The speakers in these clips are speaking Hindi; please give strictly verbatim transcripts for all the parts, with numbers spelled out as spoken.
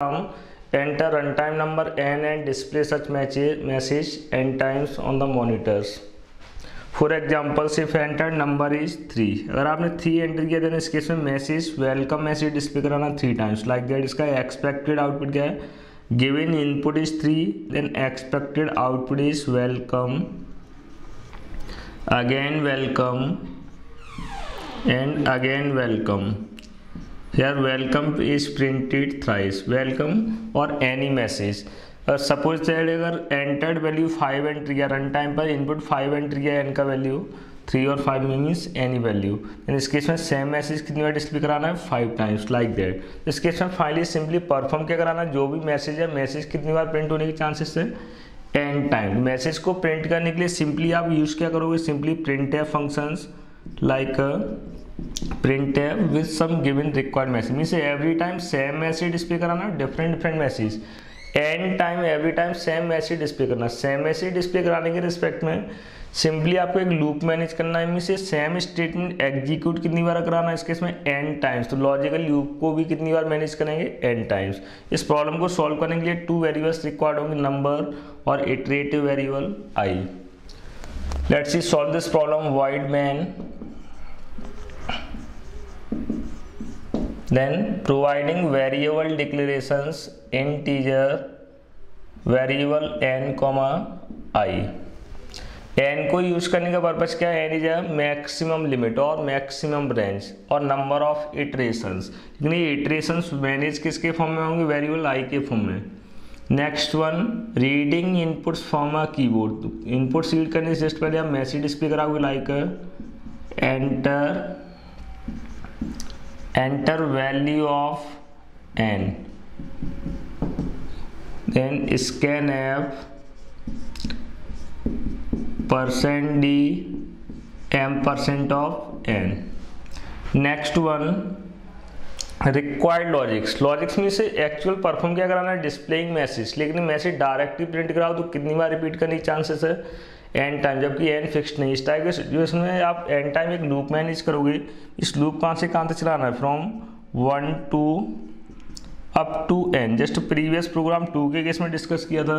Enter runtime number n and display such message n times on the monitors. For example, if entered number is three, अगर आपने three एंटर किया देन इस केस में मैसेज वेलकम मैसेज डिस्प्ले कराना थ्री टाइम्स लाइक दैट. इसका एक्सपेक्टेड आउटपुट क्या है, given input is three then expected output is welcome, again welcome and again welcome. यार welcome is printed thrice, welcome और एनी मैसेज. सपोज दैट अगर एंटर्ड वैल्यू फाइव एंट्री किया रन टाइम पर, इनपुट फाइव एंट्री किया, एन का वैल्यू थ्री और फाइव में मीन्स एनी वैल्यू. इन इस केस में सेम मैसेज कितनी बार डिस्प्ले कराना है, फाइव टाइम्स लाइक दैट. इस केस में फाइनली सिंपली परफॉर्म क्या कराना, जो भी मैसेज है मैसेज कितनी बार प्रिंट होने के चांसेस है, एन टाइम. मैसेज को प्रिंट करने के लिए सिंपली आप यूज क्या करोगे, simply print F functions like print F with some given required message. Means every time same message display कराना, different different message N time, every time same message display करना. सेम मैसेज डिस्प्ले कराने के रिस्पेक्ट में सिंपली आपको एक लूप मैनेज करना है. मीन से सेम स्टेटमेंट एग्जीक्यूट कितनी बार कराना है, इसके इसमें एन टाइम्स. तो लॉजिकल लूप को भी कितनी बार मैनेज करेंगे, एन टाइम्स. इस प्रॉब्लम को सॉल्व करने के लिए टू वेरिएबल्स रिक्वायर्ड होंगे, नंबर और iterative variable I. Let's see solve this problem. Void main then providing variable declarations integer variable n comma i. n को यूज करने का पर्पज क्या है, n is a maximum limit और मैक्सिमम रेंज और नंबर ऑफ इटरेशंस. यानी इटरेशंस मैनेज किसके फॉर्म में होंगे, वेरिएबल i के फॉर्म में. Next one, reading inputs from a keyboard. Inputs read करने से जस्ट पहले आप मैसेज डिस्प्ले कराओगे like enter enter value of N then scan F percent D M percent of N. Next one, required logics. Logics में से एक्चुअल परफॉर्म क्या कराना है, डिस्प्लेइंग मैसेज. लेकिन मैसेज डायरेक्टली प्रिंट कराओ तो कितनी बार रिपीट करने के चांसेस है, एन टाइम, जबकि एन फिक्स्ड नहीं. इस टाइप के सिचुएशन में आप एन टाइम एक लूप मैनेज करोगे. इस लूप कहाँ से कहाँ तक चलाना है, from one to up to N. Just previous program two के केस में डिस्कस किया था.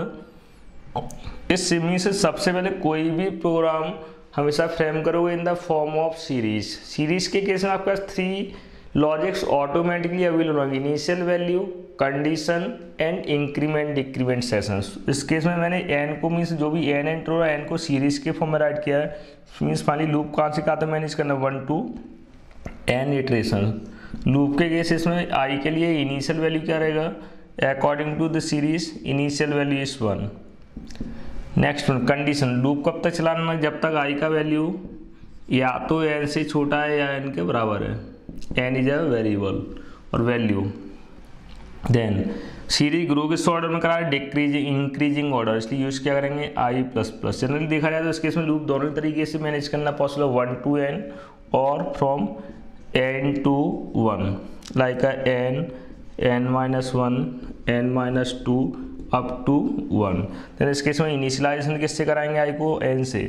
इस सिमी से सबसे पहले कोई भी प्रोग्राम हमेशा फ्रेम करोगे in the form of series. Series के केस में आपके पास थ्री लॉजिक्स ऑटोमेटिकली अवेलेबल होंगे, initial value, condition and increment decrement sessions. इस केस में मैंने n को मीन्स जो भी n एंटर हो रहा है n को सीरीज के फॉर्म में राइट किया है. मीन्स फाइनली लूप कहाँ से कहाँ तक मैनेज करना, one to n iteration. Loop के केसेस में i के लिए इनिशियल वैल्यू क्या रहेगा, according to the series initial value is one. Next one, condition. Loop कब तक चलाना, जब तक i का वैल्यू या तो n से छोटा है या n के बराबर है, एन इज अ वेरिएबल और वैल्यू. देन सीरीज ग्रो किस ऑर्डर में करा है, डिक्रीजिंग इंक्रीजिंग ऑर्डर, इसलिए यूज क्या करेंगे आई प्लस प्लस. जनरली देखा जाए तो इसके इसमें लूप दोनों तरीके से मैनेज करना पॉसिबल, वन टू एन और from N to one like N N minus one N minus two up to one. Then इसके इसमें इनिशियलाइजेशन किससे कराएंगे, आई को एन से.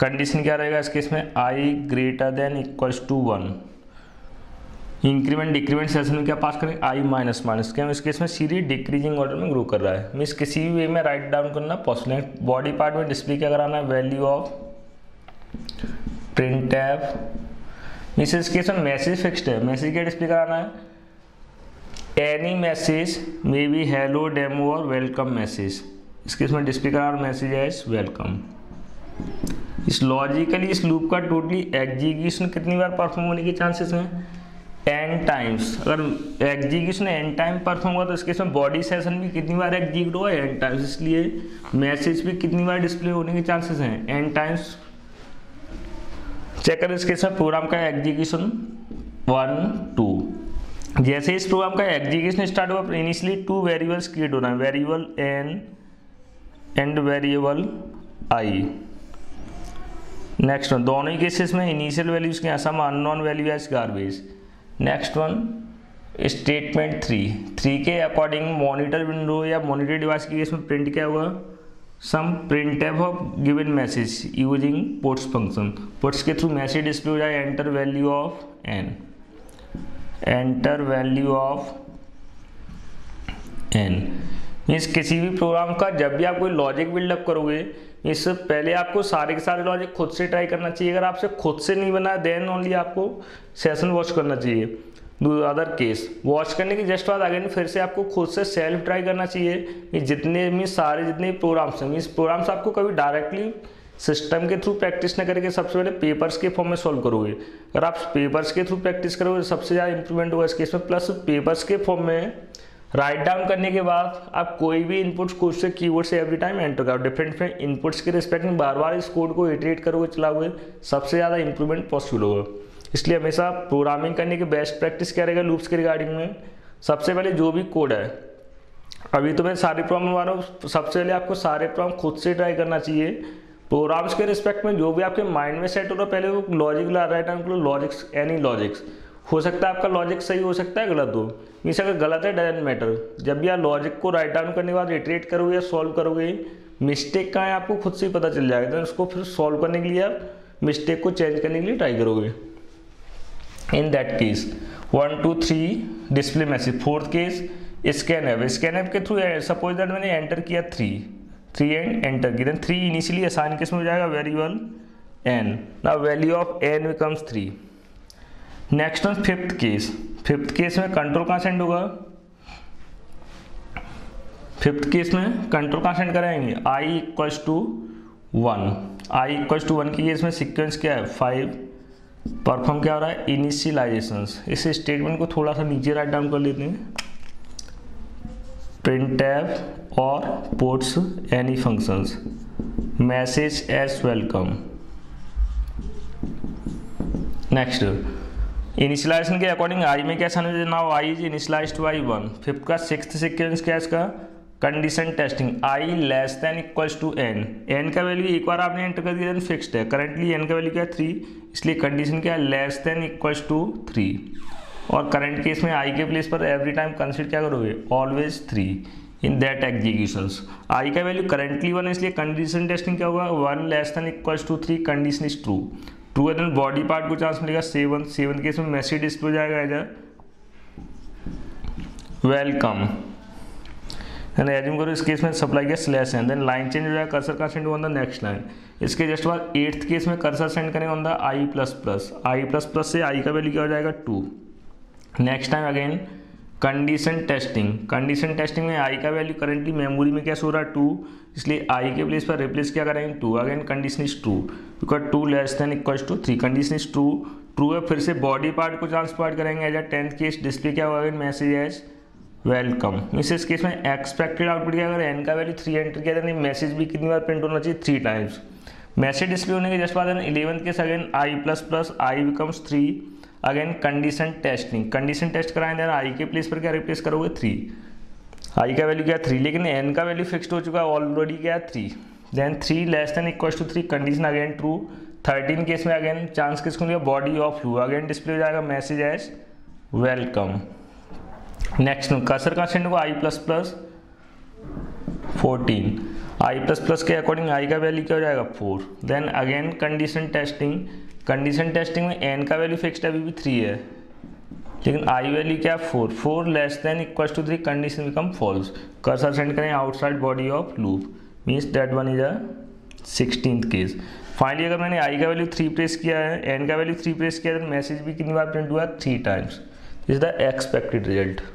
कंडीशन क्या रहेगा इसके इसमें, I greater than equals to one. Increment decrement session में क्या पास करेंगे, आई माइनस माइनस. क्या इस केस में सीरीज डिक्रीजिंग ऑर्डर में ग्रो कर रहा है. मीन्स किसी भी वे में राइट डाउन करना पॉसिबल है. बॉडी पार्ट में डिस्प्ले क्या कराना है, value of print F. Means इस केस में मैसेज फिक्स्ड है, मैसेज क्या डिस्प्ले कराना है, any message may be hello demo और वेलकम मैसेज. इस केस में डिस्प्ले कराना मैसेज है वेलकम. इस लॉजिकली इस लूप का टोटली एग्जीक्यूशन कितनी बार परफॉर्म होने के चांसेस हैं, एन टाइम्स. अगर एग्जीक्यूशन एन टाइम परफॉर्म हुआ तो इसके इसमें बॉडी सेशन भी कितनी बार एग्जीक्यूट हुआ, एन टाइम्स. इसलिए मैसेज भी कितनी बार डिस्प्ले होने के चांसेस हैं, एन टाइम्स. चेक करें इसके इसमें प्रोग्राम का एग्जीक्यूशन वन टू. जैसे इस प्रोग्राम का एग्जीक्यूशन स्टार्ट हुआ इनिशियली टू वेरिएबल्स क्रिएट हो रहे हैं, variable N and variable I. Next one, दोनों ही केसेस में इनिशियल वैल्यूज के some unknown value as garbage. Next one, statement three. Three के अकॉर्डिंग मॉनिटर विंडो या मॉनिटर डिवाइस के केस में प्रिंट क्या हुआ, some print F of given message using puts function. Puts के थ्रू मैसेज डिस्प्ले हो जाए, enter value of N enter value of N. Means किसी भी प्रोग्राम का जब भी आप कोई लॉजिक बिल्डअप करोगे, मीन्स पहले आपको सारे के सारे लॉजिक खुद से ट्राई करना चाहिए। अगर आपसे खुद से नहीं बना देन ओनली आपको सेशन वॉच करना चाहिए। अदर केस वॉच करने के जस्ट बाद अगेन फिर से आपको खुद से सेल्फ ट्राई करना चाहिए। जितने भी सारे जितने प्रोग्राम्स हैं, मीन्स प्रोग्राम्स आपको कभी डायरेक्टली सिस्टम के थ्रू प्रैक्टिस न करके सबसे पहले पेपर्स के फॉर्म में सॉल्व करोगे। अगर आप पेपर्स के थ्रू प्रैक्टिस करोगे सबसे ज़्यादा इंप्रूवमेंट होगा इस केस में। प्लस पेपर्स के फॉर्म में राइट डाउन करने के बाद आप कोई भी इनपुट्स कोड से कीवर्ड से एवरी टाइम एंटर करो, डिफरेंट डिफरेंट इनपुट्स के रिस्पेक्ट में बार बार इस कोड को इटरेट करोगे चलाओगे, सबसे ज़्यादा इंप्रूवमेंट पॉसिबल होगा। इसलिए हमेशा प्रोग्रामिंग करने की बेस्ट प्रैक्टिस क्या रहेगा लूप्स के रिगार्डिंग में, सबसे पहले जो भी कोड है, अभी तो मैं सारे प्रॉब्लम बता रहा हूँ, सबसे पहले आपको सारे प्रॉब्लम खुद से ट्राई करना चाहिए। प्रोग्राम्स के रिस्पेक्ट में जो भी आपके माइंड में सेट हो रहा है पहले वो लॉजिक ला राइट टाइम को लॉजिक्स, एनी लॉजिक्स हो सकता है आपका लॉजिक सही हो सकता है गलत हो, मीन्स अगर गलत है डजेंट मैटर। जब भी आप लॉजिक को राइट डाउन करने के बाद इटरेट करोगे या सॉल्व करोगे, मिस्टेक कहाँ है आपको खुद से ही पता चल जाएगा। तो उसको फिर सॉल्व करने के लिए आप मिस्टेक को चेंज करने के लिए ट्राई करोगे। In that case one two three display message. Fourth case scan app. Scan app के थ्रू सपोज दैट मैंने एंटर किया थ्री थ्री एंड एंटर की, देन थ्री इनिशियली आसान केस में हो जाएगा variable n, now value of n becomes three. Next one fifth case. Fifth case में कंट्रोल कहाँ सेंड होगा, फिफ्थ केस में कंट्रोल कहाँ सेंड कराएंगे i equals to one. I equals to one के केस में सिक्वेंस क्या है फाइव, परफॉर्म क्या हो रहा है इनिशियलाइजेशन। इस स्टेटमेंट को थोड़ा सा नीचे राइट डाउन कर लेते हैं, प्रिंट ऐप और ports any functions message as welcome. Next initialization के अकॉर्डिंग आई में क्या समझे, now i is initialized by one. Fifth का सिक्स्थ सीक्वेंस क्या है इसका condition testing, i less than equals to n. N का वैल्यू एक बार आपने एंटर कर दिया देन फिक्स्ड है, करंटली एन का वैल्यू क्या है थ्री, इसलिए कंडीशन क्या है less than equals to three. और करंट केस में आई के प्लेस पर एवरी टाइम कंसिडर क्या करोगे always three. In that executions आई का वैल्यू करंटली वन है, इसलिए कंडीशन टेस्टिंग क्या होगा one less than equals to three, condition is true. True है देन बॉडी पार्ट को चांस मिलेगा सेवन। सेवन केस में मैसेज डिस्प्ले हो जाएगा as a welcome, and assume करो इस केस में सप्लाई का स्लैश है, देन लाइन चेंज हो जाएगा, कर्सर का send on the next line. इसके जस्ट बाद एट्थ केस में कर्सर सेंड करेंगे on the i plus plus, i plus plus से आई का वैल्यू क्या हो जाएगा two. Next time again condition testing, condition testing में आई का वैल्यू करंटली मेमोरी में क्या हो रहा है टू, इसलिए आई के प्लेस पर रिप्लेस क्या करेंगे two, again condition is true because two less than equals to three, condition is true. True है फिर से बॉडी पार्ट को ट्रांसफर करेंगे as a tenth case, display क्या होगा again message as welcome. Means इस केस में एक्सपेक्टेड आउटपुट क्या, अगर एन का वैल्यू थ्री एंटर किया था मैसेज भी कितनी बार प्रिंट होना चाहिए थ्री टाइम्स। मैसेज डिस्प्ले होने के जस्ट बाद eleventh case again i plus plus, i becomes three, again condition testing, condition test कराएं देना आई के प्लेस पर क्या रिप्लेस करोगे थ्री, आई का वैल्यू क्या थ्री, लेकिन एन का वैल्यू फिक्स्ड हो चुका है ऑलरेडी क्या three, then three less than equals to three, condition again true. Thirteen case में अगेन चांस किसको मिलेगा body of two, again display हो जाएगा message as welcome. Next cursor का सेंड होगा i plus plus fourteen, i plus plus के अकॉर्डिंग आई का वैल्यू क्या हो जाएगा four, then again condition testing, condition testing में एन का वैल्यू फिक्स्ड अभी भी थ्री है लेकिन आई वैल्यू क्या four, four less than equals to three, condition become false, cursor send करें outside body of loop, means that one is a sixteenth case. Finally अगर मैंने आई का वैल्यू थ्री प्रेस किया है, एन का वैल्यू थ्री प्रेस किया है, मैसेज भी कितनी बार प्रिंट हुआ three times, is the expected result.